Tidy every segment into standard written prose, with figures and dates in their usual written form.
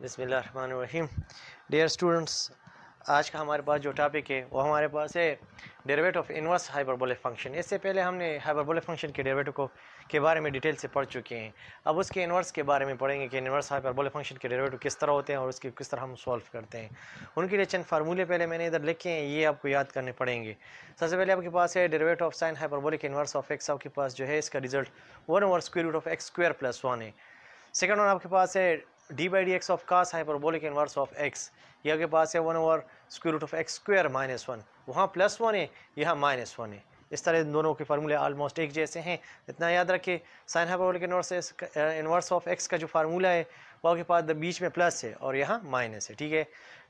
बिस्मिल्लाहिर्रहमानिर्रहीम। Dear students, आज का हमारे पास जो टॉपिक है वो हमारे पास है derivative of inverse hyperbolic function. इससे पहले हमने हाइपरबोलिक फंक्शन के डेरिवेटिव को के बारे में डिटेल से पढ़ चुके हैं। अब उसके इन्वर्स के बारे में पढ़ेंगे कि इन्वर्स हाइपरबोलिक फंक्शन के डेरिवेटिव किस तरह होते हैं और उसके किस तरह हम सॉल्व करते हैं। उनके लिए चंद फार्मूले पहले मैंने इधर लिखे हैं, ये आपको याद करने पड़ेंगे। सबसे पहले आपके पास है derivative of sine hyperbolic inverse of x. आपके पास जो है इसका रिजल्ट 1/√x² + 1 है। सेकेंड वन आपके पास है d/dx of cos hyperbolic inverse of x। यह के पास है 1/√x² - 1। वहाँ +1 है, यहाँ -1 है। इस तरह दोनों के फार्मूले आलमोस्ट एक जैसे हैं, इतना याद रखें। Sine hyperbolic inverse of x का जो फार्मूला है वह के पास बीच में प्लस है और यहाँ माइनस है, ठीक है।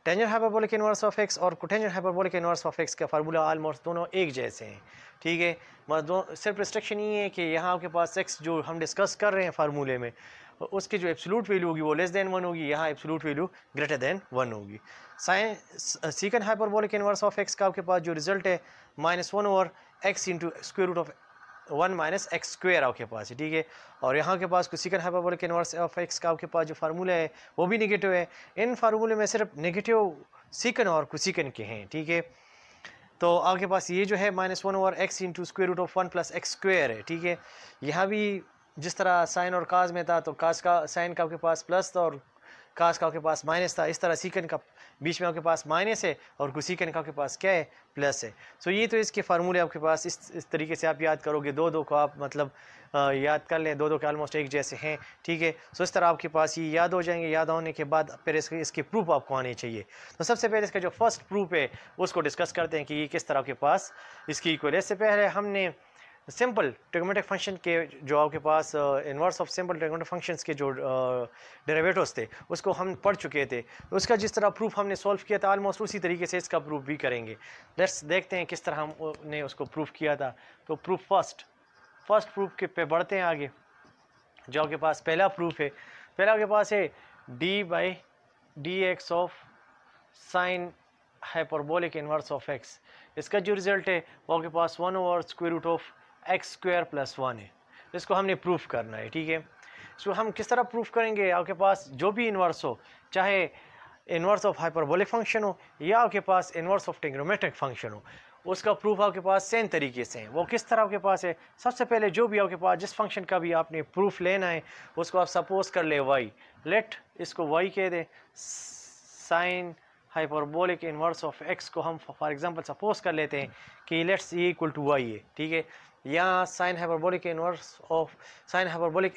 Tangent hyperbolic inverse of x और cotangent hyperbolic inverse of x का फार्मूला आलमोस्ट दोनों एक जैसे हैं, ठीक है। मगर सिर्फ रिस्ट्रिक्शन ये है कि यहाँ आपके पास x जो हम डिस्कस कर रहे हैं फार्मूले में, उसकी जो एब्सोल्यूट वैल्यू होगी वो < 1 होगी। यहाँ एब्सोल्यूट वैल्यू < 1 होगी। Sine secant hyperbolic inverse of x का आपके पास जो रिजल्ट है -1/(x√1 - x²) आपके पास है, ठीक है। और यहाँ के पास secant hyperbolic inverse of x का आपके पास जो फार्मूला है वो भी नेगेटिव है। इन फार्मूले में सिर्फ नेगेटिव सीकेंट और कोसेकेंट के हैं, ठीक है। तो आपके पास ये जो है -1/(x√1 + x²) है, ठीक है। यहाँ भी जिस तरह साइन और कास में था, तो कास का साइन का आपके पास प्लस था और कास का आपके पास माइनस था। इस तरह सीकेंट का बीच में आपके पास माइनस है और कोसेकेंट का आपके पास क्या है, प्लस है। सो ये तो इसके फार्मूले आपके पास इस तरीके से आप याद करोगे। दो को आप मतलब याद कर लें, दो के आलमोस्ट एक जैसे हैं, ठीक है। सो इस तरह आपके पास ये याद हो जाएंगे। याद होने के बाद फिर इसके प्रूफ आपको आने चाहिए। तो सबसे पहले इसका जो फर्स्ट प्रूफ है उसको डिस्कस करते हैं कि ये किस तरह आपके पास इसकी इक्वल है। इससे पहले हमने सिंपल ट्रिग्नोमेट्रिक फंक्शन के जो आपके पास inverse of simple trigonometric functions के जो डेरिवेटिव्स थे उसको हम पढ़ चुके थे। उसका जिस तरह प्रूफ हमने सॉल्व किया था आलमोस्ट उसी तरीके से इसका प्रूफ भी करेंगे। लेट्स देखते हैं किस तरह हमने उसको प्रूफ किया था। तो प्रूफ फर्स्ट प्रूफ के पे बढ़ते हैं आगे। जो आपके पास पहला प्रूफ है, पहला आपके पास है d/dx of sine hyperbolic inverse of x। इसका जो रिजल्ट है वो आपके पास 1/√x² + 1 है। इसको हमने प्रूफ करना है, ठीक है। इसको हम किस तरह प्रूफ करेंगे? आपके पास जो भी इन्वर्स हो, चाहे इन्वर्स ऑफ हाइपरबोलिक फंक्शन हो या आपके पास इन्वर्स ऑफ ट्रिग्नोमेट्रिक फंक्शन हो, उसका प्रूफ आपके पास सेम तरीके से है। वो किस तरह आपके पास है? सबसे पहले जो भी आपके पास जिस फंक्शन का भी आपने प्रूफ लेना है उसको आप सपोज कर ले वाई, लेट इसको वाई कह दें। Sine hyperbolic inverse of x को हम फॉर एग्जांपल सपोज कर लेते हैं कि लेट्स E = y है, ठीक है। यहाँ साइन हाइपरबोलिक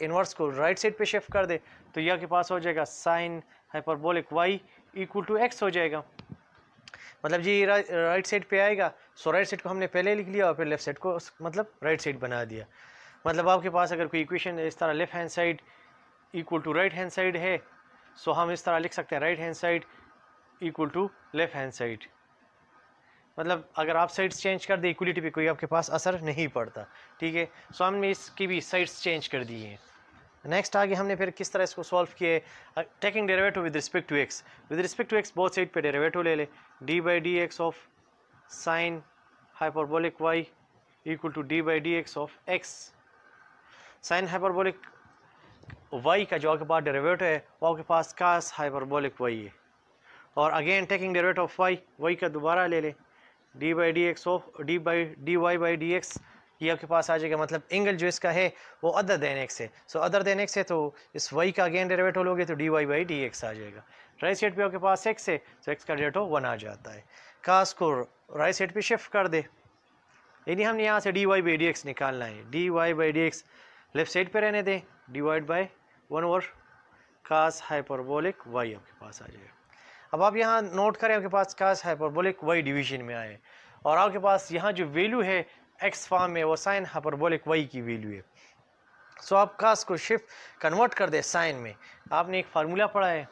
इन्वर्स को राइट साइड पे शिफ्ट कर दे तो यह के पास हो जाएगा साइन हाइपरबोलिक y = x हो जाएगा। मतलब जी राइट साइड पे आएगा। सो राइट साइड को हमने पहले लिख लिया और फिर लेफ्ट साइड को मतलब राइट साइड बना दिया। मतलब आपके पास अगर कोई इक्वेशन इस तरह left hand side = right hand side है, सो हम इस तरह लिख सकते हैं right hand side = left hand side. मतलब अगर आप साइड्स चेंज कर दें इक्वलिटी पे कोई आपके पास असर नहीं पड़ता, ठीक है। सो हमने इसकी भी साइड्स चेंज कर दी है। नेक्स्ट आगे हमने फिर किस तरह इसको सॉल्व किए, taking derivative with respect to x both side पे डेरिवेटिव ले ले। d/dx of sine hyperbolic y = d/dx of x. Sine hyperbolic y का जो आपके पास डेरिवेटिव है वो आपके पास कास हाइपरबोलिक वाई है। और again taking derivative of y का दोबारा ले ले। dy/dx ये आपके पास आ जाएगा। मतलब एंगल जो इसका है वो other than x है। सो other than x है तो इस y का अगेन डेरिवेटिव लोगे तो dy/dx आ जाएगा। राइट साइड पे आपके पास x है तो x का डेरिवेटिव 1 आ जाता है। कास को राइट साइड पे शिफ्ट कर दे, यानी हमने यहाँ से dy/dx निकालना है। dy/dx लेफ्ट साइड पे रहने दें, divide by 1/cos hyperbolic y आपके पास आ जाएगा। अब आप यहाँ नोट करें आपके पास कास हाइपरबोलिक वाई डिवीजन में आए और आपके पास यहाँ जो वैल्यू है एक्स फॉर्म में वो साइन हाइपरबोलिक वाई की वैल्यू है। सो आप कास को शिफ्ट कन्वर्ट कर दे साइन में। आपने एक फार्मूला पढ़ा है,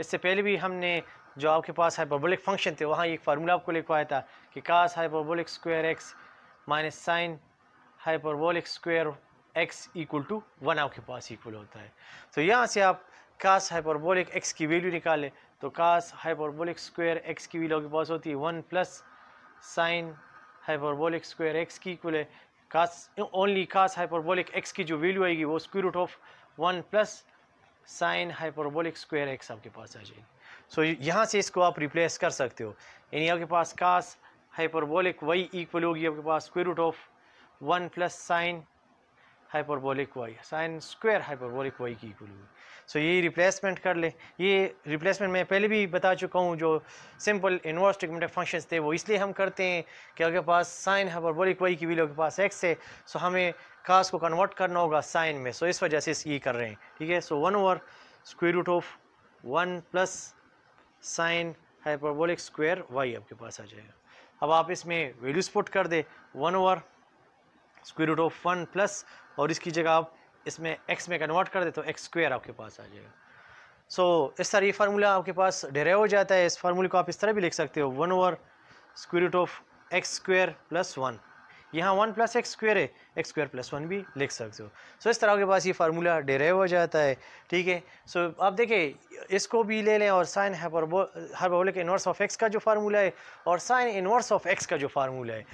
इससे पहले भी हमने जो आपके पास हाइपरबोलिक फंक्शन थे वहाँ एक फार्मूला आपको लिखवाया था कि cos hyperbolic square x minus sine hyperbolic square x = 1 आपके पास इक्वल होता है। तो यहाँ से आप कास हाइपरबोलिक एक्स की वैल्यू निकालें तो कास हाइपरबोलिक स्क्वायर एक्स की वैल्यू के पास होती है 1 + साइन हाइपरबोलिक स्क्वायर एक्स की इक्वल है। Cos only cos hyperbolic x की जो वैल्यू आएगी वो square root of 1 + sine hyperbolic square x आपके पास आ जाएगी। सो यहाँ से इसको आप रिप्लेस कर सकते हो, यानी आपके पास कास हाइपरबोलिक वाई इक्वल होगी आपके पास square root of 1 plus sine hyperbolic y, sine square hyperbolic y की इक्वल होगी। सो यही रिप्लेसमेंट कर ले। ये रिप्लेसमेंट मैं पहले भी बता चुका हूँ, जो सिंपल इन्वर्स ट्रिग्नोमेट्रिक फंक्शंस थे वो इसलिए हम करते हैं कि आपके पास साइन हाइपरबोलिक वाई की वैल्यू के पास एक्स है, सो हमें कास को कन्वर्ट करना होगा साइन में, सो इस वजह से ये कर रहे हैं, ठीक है। So 1 over square root of 1 plus sine hyperbolic square y आपके पास आ जाएगा। अब आप इसमें वैल्यूज पुट कर दे, 1 over square root of 1 plus और इसकी जगह आप इसमें x में कन्वर्ट कर दे तो एक्स स्क्वायर आपके पास आ जाएगा। सो इस तरह ये फार्मूला आपके पास डेराइव हो जाता है। इस फार्मूले को आप इस तरह भी लिख सकते हो, 1 over square root of x square plus 1, यहाँ 1 प्लस एक्स स्क्वायर है, एक्स स्क्वायर प्लस 1 भी लिख सकते हो। सो इस तरह आपके पास ये फार्मूला डेराइव हो जाता है, ठीक है। सो आप देखें इसको भी ले लें और sine hyperbolic inverse of x का जो फार्मूला है और साइन इनवर्स ऑफ एक्स का जो फार्मूला है,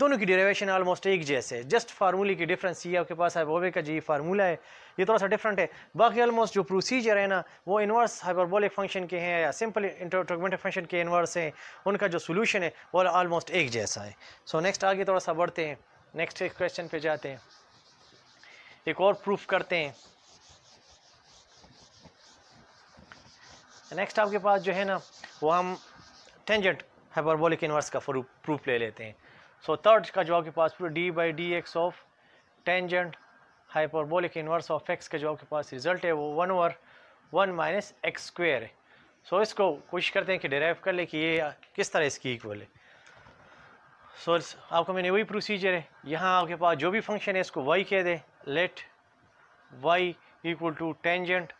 दोनों की डेरिवेशन ऑलमोस्ट एक जैसे है, जस्ट फार्मूले की डिफरेंस। ये आपके पास हाइपरबोलिक का जी फार्मूला है ये थोड़ा सा डिफरेंट है, बाकी ऑलमोस्ट जो प्रोसीजर है ना वो इनवर्स हाइपरबोलिक फंक्शन के हैं या सिंपल ट्रिग्नोमेट्रिक फंक्शन के इनवर्स हैं, उनका जो सोल्यूशन है वो ऑलमोस्ट एक जैसा है। सो नेक्स्ट आगे थोड़ा सा बढ़ते हैं, नेक्स्ट एक क्वेश्चन पे जाते हैं, एक और प्रूफ करते हैं। नेक्स्ट आपके पास जो है ना वो हम टेंजेंट हाइपरबोलिक इनवर्स का प्रूफ ले लेते हैं। सो थर्ड का जो आपके पास d by d x of tangent hyperbolic inverse of x का जो आपके पास रिजल्ट है वो 1 ओवर 1 माइनस एक्स स्क्वायर है। सो इसको कोशिश करते हैं कि डिराइव कर ले कि ये किस तरह इसकी इक्वल है। सो आपको मैंने वही प्रोसीजर है, यहाँ आपके पास जो भी फंक्शन है इसको y कह दे, let y equal to tangent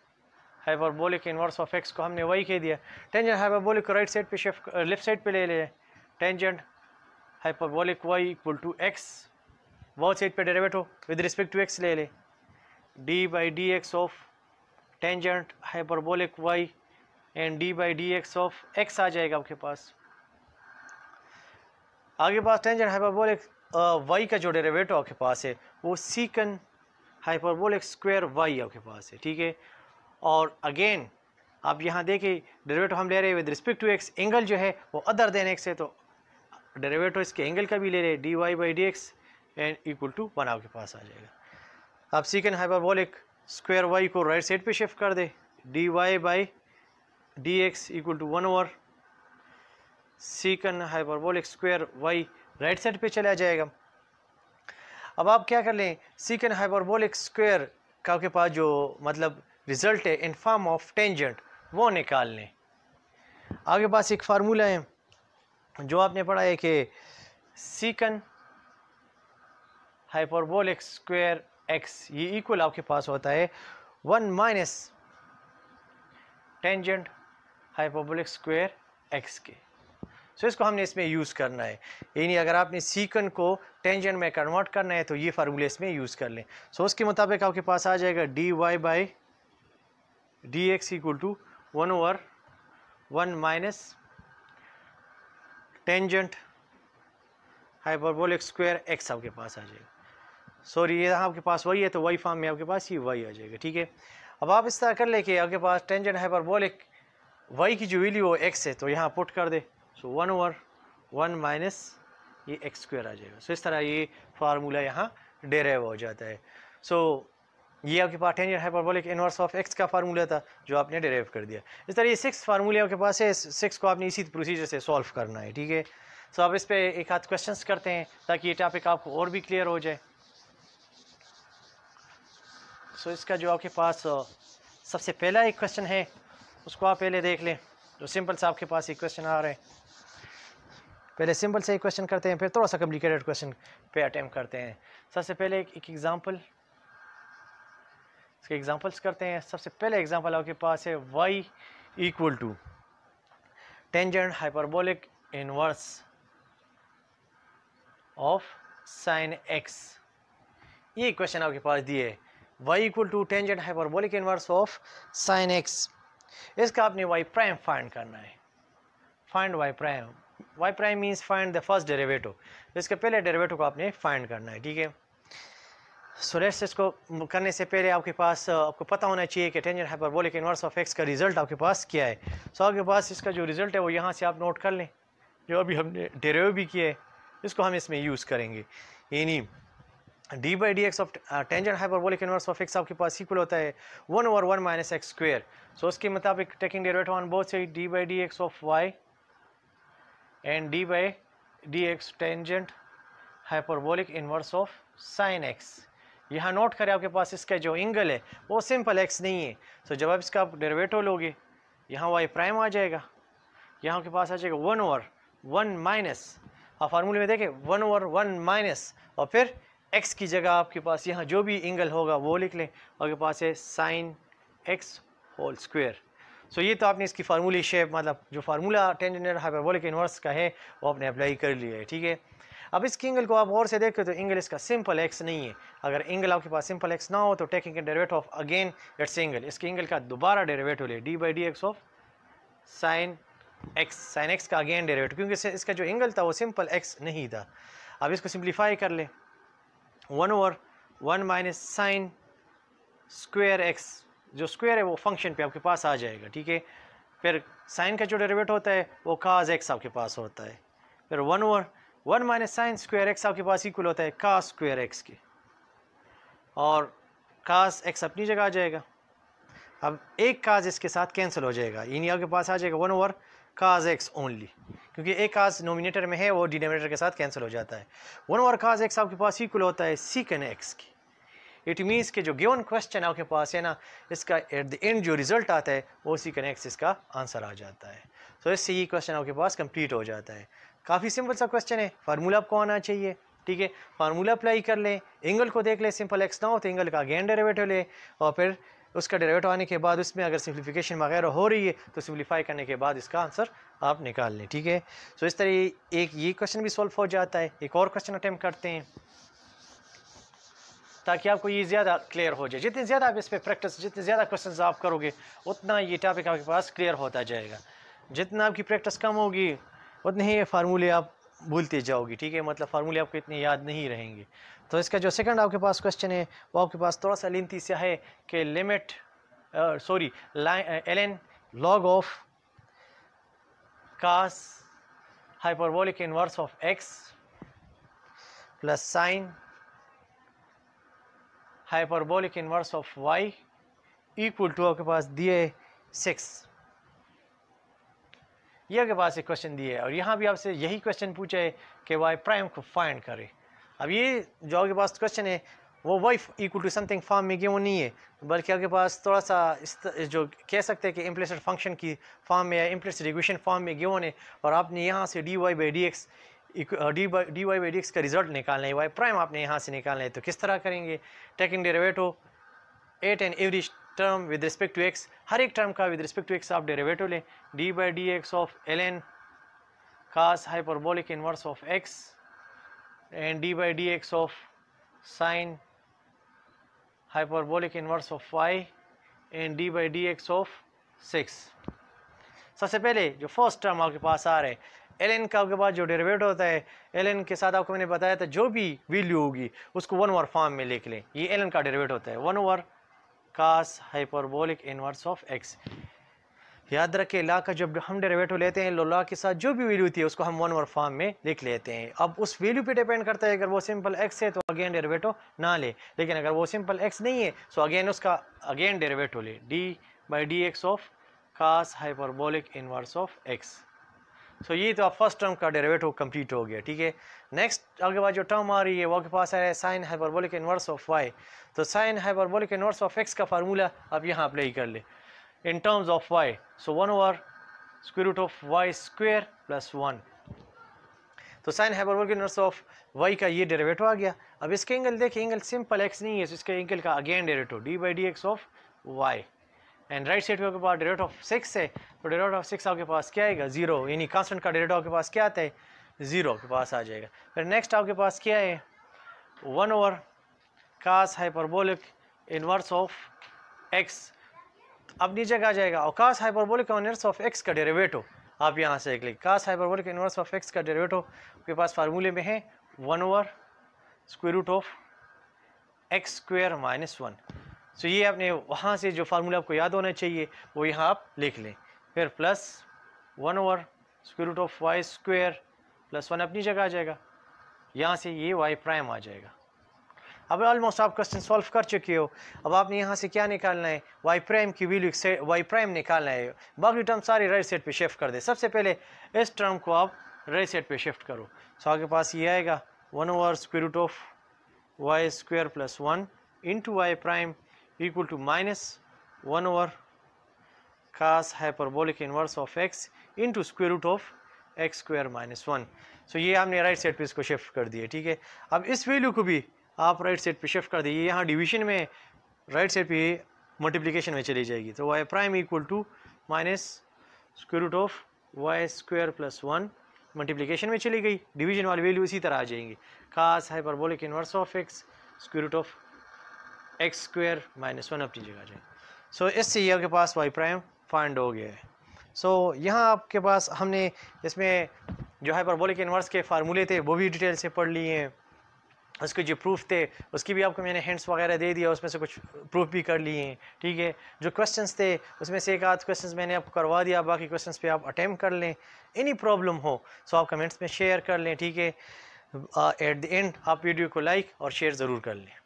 hyperbolic inverse of x को हमने y कह दिया, टेंजेंट हाइपरबोलिक को राइट साइड पे शिफ्ट लेफ्ट साइड पे ले ले, tangent hyperbolic y equal to x, both side पे derivative with respect to x ले ले, d by d x of tangent hyperbolic y and d by d x of x आ जाएगा आपके पास। आगे पास टेंजेंट हाइपरबोलिक वाई का जो derivative आपके पास है वो सीकन हाइपरबोलिक स्क्वायर वाई आपके पास है, ठीक है। और अगेन आप यहाँ देखिए डेरिवेटिव हम ले रहे हैं with respect to x, angle जो है वो अदर देन एक्स है, तो डेरिवेटिव इसके एंगल का भी ले रहे हैं, d y by d x and equal to 1 आपके पास आ जाएगा। आप सीकन हाइपरबोलिक स्क्वायर वाई को राइट साइड पर शिफ्ट कर दे, d y by d x equal to 1 over सीकन hyperbolic square y right side पे चला जाएगा। अब आप क्या कर लें, सीकन हाइपरबोलिक स्क्वायर का आपके पास जो मतलब रिजल्ट है इन फॉर्म ऑफ टेंजेंट वो निकाल लें। आपके पास एक फार्मूला है जो आपने पढ़ा है कि सीकन हाइपरबोलिक स्क्वायर एक्स ये इक्वल आपके पास होता है 1 minus tangent hyperbolic square x के। सो इसको हमने इसमें यूज़ करना है, यानी अगर आपने सीकन को टेंजेंट में कन्वर्ट करना है तो ये फार्मूले इसमें यूज़ कर लें। सो उसके मुताबिक आपके पास आ जाएगा d y by d x equal to 1 over 1 minus tangent hyperbolic square x आपके पास आ जाएगा। सॉरी ये आपके पास वही है तो वही फॉर्म में आपके पास ये वही आ जाएगा, ठीक है। अब आप इस तरह कर ले कि आपके पास टेंजेंट हाइपरबोलिक वाई की जो वैल्यू वो एक्स है तो यहाँ पुट कर दे, सो 1 ओवर 1 माइनस ये एक्स स्क्वायर आ जाएगा। सो इस तरह ये फार्मूला यहाँ डेराइव हो जाता है। सो ये आपके पास tangent hyperbolic inverse of x का फार्मूला था जो आपने डेराइव कर दिया। इस तरह ये 6 फार्मूले आपके पास है, 6 को आपने इसी प्रोसीजर से सॉल्व करना है, ठीक है। सो आप इस पर एक आध क्वेश्चंस करते हैं ताकि ये टॉपिक आपको और भी क्लियर हो जाए। सो इसका जो आपके पास सबसे पहला एक क्वेश्चन है उसको आप पहले देख लें, जो सिंपल सा आपके पास एक क्वेश्चन आ रहा है। पहले सिंपल से एक क्वेश्चन करते हैं, फिर थोड़ा सा कॉम्प्लिकेटेड क्वेश्चन पे अटेम्प्ट करते हैं। सबसे पहले एक एग्जांपल, इसके एग्जांपल्स करते हैं। सबसे पहले एग्जांपल आपके पास है y equal to tangent hyperbolic inverse of sine x, ये क्वेश्चन आपके पास दिए है, y equal to tangent hyperbolic inverse of sine x। इसका आपने y प्राइम फाइंड करना है, find y prime. y prime means find the first derivative, इसके पहले डेरिवेटिव को आपने फाइंड करना है, ठीक है। सुरेश, इसको करने से पहले आपके पास आपको पता होना चाहिए कि tangent hyperbolic inverse of x का रिजल्ट आपके पास क्या है। सो आपके पास इसका जो रिज़ल्ट है वो यहाँ से आप नोट कर लें, जो अभी हमने डेरिव भी किया है इसको हम इसमें यूज़ करेंगे। यानी d by d x of tangent hyperbolic inverse of x आपके पास इक्वल होता है 1/1 माइनस एक्स स्क्वायर। सो उसके मुताबिक taking derivative on both side, d by d x of y and d by d x tangent hyperbolic inverse of sine x. यहाँ note करें आपके पास इसका जो एंगल है वो सिंपल एक्स नहीं है। सो जब आप इसका आप डेरिवेटिव लोगे यहाँ वाई प्राइम आ जाएगा, यहाँ के पास आ जाएगा 1/1 माइनस, आप फार्मूले में देखें 1/1 माइनस, और फिर एक्स की जगह आपके पास यहाँ जो भी एंगल होगा वो लिख लें। आपके पास है sine x whole square. So ये तो आपने इसकी फार्मूली शेप, मतलब जो फार्मूला टेंजेंट हाइपरबोलिक इनवर्स का है वो आपने अप्लाई कर लिया है, ठीक है। अब इसके एंगल को आप और से देखते हो तो एंगल इसका सिंपल एक्स नहीं है। अगर एंगल आपके पास सिंपल एक्स ना हो तो taking a derivative of again its angle, इसके एंगल का दोबारा डेरिवेटिव ले, d by d x of sine x का अगेन डेरिवेटिव, क्योंकि इसका जो एंगल था वो सिंपल एक्स नहीं था। अब इसको सिंप्लीफाई कर ले, 1/1 माइनस साइन स्क्वायर एक्स, जो स्क्वायर है वो फंक्शन पे आपके पास आ जाएगा, ठीक है। फिर साइन का जो डेरिवेटिव होता है वो काज एक्स आपके पास होता है। फिर 1/1 माइनस साइन स्क्वायर एक्स आपके पास इक्वल होता है कास स्क्वायर एक्स के, और कास एक्स अपनी जगह आ जाएगा। अब एक काज इसके साथ कैंसिल हो जाएगा, यानी आपके पास आ जाएगा 1/1 काज एक्स ओनली, क्योंकि एक काज नोमिनेटर में है वो डिनोमिनेटर के साथ कैंसिल हो जाता है। 1/1 काज एक्स आपके पास इक्वल होता है सीकन एक्स की। इट मीन्स के जो गिवन क्वेश्चन आपके पास है ना, इसका एट द एंड जो रिजल्ट आता है वो सीकन एक्स इसका आंसर आ जाता है। तो इससे ये क्वेश्चन आपके पास कंप्लीट हो जाता है। काफ़ी सिंपल सा क्वेश्चन है, फार्मूला आपको आना चाहिए, ठीक है। फार्मूला अप्लाई कर लें, एंगल को देख लें, सिंपल एक्स ना हो तो एंगल का अगेन डेरिवेटिव ले, और फिर उसका डेरिवेटिव आने के बाद उसमें अगर सिंप्लीफिकेशन वगैरह हो रही है तो सिंप्लीफाई करने के बाद इसका आंसर आप निकाल लें, ठीक है। सो इस तरह एक ये क्वेश्चन भी सॉल्व हो जाता है। एक और क्वेश्चन अटैम्प्ट करते हैं ताकि आपको ये ज़्यादा क्लियर हो जाए। जितनी ज़्यादा आप इस पर प्रैक्टिस, जितने ज़्यादा क्वेश्चन आप करोगे उतना ये टॉपिक आपके पास क्लियर होता जाएगा। जितना आपकी प्रैक्टिस कम होगी उतने ही फार्मूले आप भूलते जाओगे, ठीक है। मतलब फार्मूले आपको इतने याद नहीं रहेंगे। तो इसका जो सेकंड आपके पास क्वेश्चन है वो आपके पास थोड़ा सा लेंथी सा है कि ln log of cos hyperbolic inverse of x plus sine hyperbolic inverse of y equal to आपके पास दिए 6। यह के पास एक क्वेश्चन दिया है और यहाँ भी आपसे यही क्वेश्चन पूछा है कि वाई प्राइम को फाइंड करें। अब ये जो आपके पास क्वेश्चन है वो y equal to something form में क्यों नहीं है, बल्कि आपके पास थोड़ा सा जो कह सकते हैं कि इम्प्लिसिट फंक्शन की फॉर्म में या इम्प्लिसिट इक्वेशन फॉर्म में क्यों है, और आपने यहाँ से d y by d x का रिजल्ट निकालना है, वाई प्राइम आपने यहाँ से निकालना है। तो किस तरह करेंगे? Taking derivative at and every term with respect to x, हर एक टर्म का विद रिस्पेक्ट टू एक्स आप डेरिवेटिव लें, d by d x of ln cos hyperbolic inverse of x and d by d x of sin hyperbolic inverse of y and d by d x of 6। सबसे पहले जो first term आपके पास आ रहा है ln का, आपके पास जो डेरिवेटिव होता है ln के साथ आपको मैंने बताया था जो भी वैल्यू होगी उसको 1/1 फॉर्म में लिख लें। ये ln का डेरिवेटिव होता है 1/1 cos hyperbolic inverse of x. याद रखें ला का जब हम डेरिवेटिव लेते हैं ला के साथ जो भी वैल्यू होती है उसको हम 1/1 फॉर्म में लिख लेते हैं। अब उस वैल्यू पे डिपेंड करता है, अगर वो सिंपल एक्स है तो अगेन डेरिवेटिव ना ले, लेकिन अगर वो सिंपल एक्स नहीं है तो अगेन उसका अगेन डेरिवेटिव ले, d by d x of cos hyperbolic inverse of x. So ये तो आप फर्स्ट टर्म का डेरिवेटिव कंप्लीट हो गया, ठीक है। नेक्स्ट आपके पास जो टर्म आ रही है वो आपके पास आ रहा है sine hyperbolic inverse of y. तो sine hyperbolic inverse of x का फार्मूला आप यहाँ अप्लाई कर ले in terms of y. So 1/2 square root of y square plus 1। तो sine hyperbolic inverse of y का ये डेरिवेटिव आ गया। अब इसके एंगल देखें, एंगल सिंपल एक्स नहीं है तो इसके एंगल का again derivative d by d x of y. And right side पे आपके पास डेरिवेटिव ऑफ 6 है, तो डेरिवेटिव ऑफ 6 आपके पास क्या आएगा? 0। यानी कांस्टेंट का डेरिवेटिव आपके पास क्या आता है? 0 के पास आ जाएगा। फिर नेक्स्ट आपके पास क्या है? 1/2 cos hyperbolic inverse of x अपनी जगह आ जाएगा, और cos hyperbolic inverse of x का डेरिवेटिव आप यहाँ से लिख, cos hyperbolic inverse of x का डेरिवेटिव आपके पास फार्मूले में है 1/√ x square minus one. So ये आपने वहाँ से जो फार्मूला आपको याद होना चाहिए वो यहाँ आप लिख लें। फिर प्लस 1/√y² +1 अपनी जगह आ जाएगा, यहाँ से ये y प्राइम आ जाएगा। अब ऑलमोस्ट आप क्वेश्चन सॉल्व कर चुके हो। अब आपने यहाँ से क्या निकालना है, y प्राइम की वैल्यू से y प्राइम निकालना है। बाकी टर्म सारे राइट साइड पे शिफ्ट कर दे। सबसे पहले इस टर्म को आप राइट साइड पे शिफ्ट करो। सो आपके पास ये आएगा 1/√y² +1 into y prime equal to -1/cos hyperbolic inverse of x into x² -1। So ये आपने राइट साइड पे इसको शिफ्ट कर दिया, ठीक है। अब इस वैल्यू को भी आप राइट साइड पे शिफ्ट कर दिए। यहाँ डिवीजन में राइट साइड पे मल्टीप्लिकेशन में चली जाएगी। तो y prime equal to -√y² +1 multiplication में चली गई, डिवीजन वाली वैल्यू इसी तरह आ जाएंगी cos hyperbolic inverse of x x² -1 अपनी जगह आ जाएगी। सो इससे ये आपके पास y प्राइम फाइंड हो गया है। सो यहाँ आपके पास हमने इसमें जो हाइपरबोलिक इनवर्स के फार्मूले थे वो भी डिटेल से पढ़ लिए हैं, उसके जो प्रूफ थे उसकी भी आपको मैंने हिंट्स वगैरह दे दिया, उसमें से कुछ प्रूफ भी कर लिए हैं, ठीक है। जो क्वेश्चंस थे उसमें से एक आध क्वेश्चंस मैंने आपको करवा दिया, बाकी क्वेश्चंस पे आप अटैम्प्ट कर लें। एनी प्रॉब्लम हो सो आप कमेंट्स में शेयर कर लें, ठीक है। एट द एंड आप वीडियो को लाइक और शेयर ज़रूर कर लें।